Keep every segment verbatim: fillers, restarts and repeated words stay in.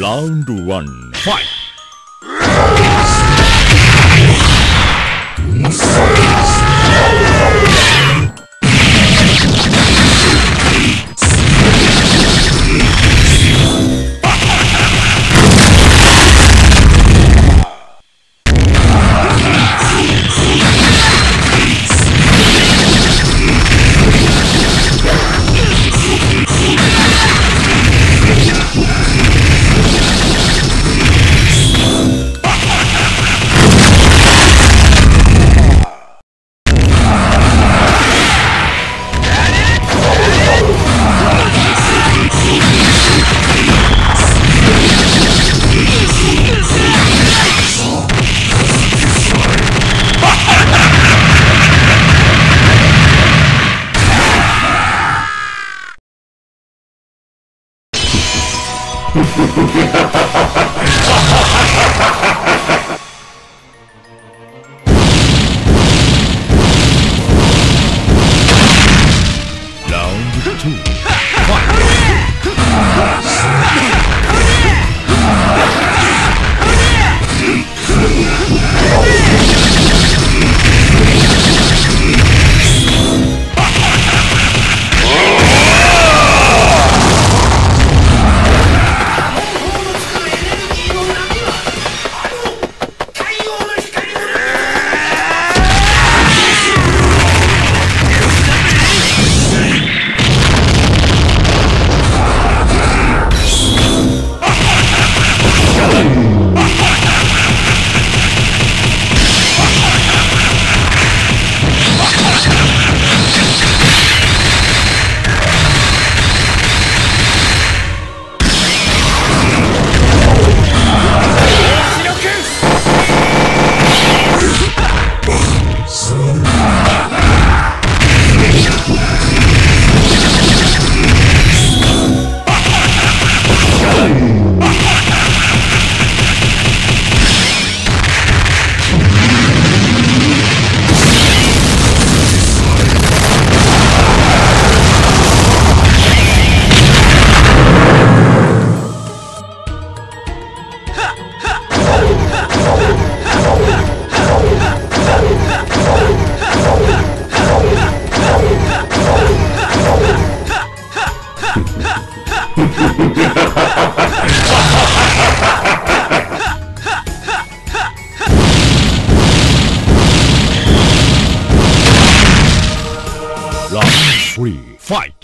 Round one, fight! Free fight.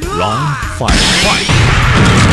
Long fight, fight!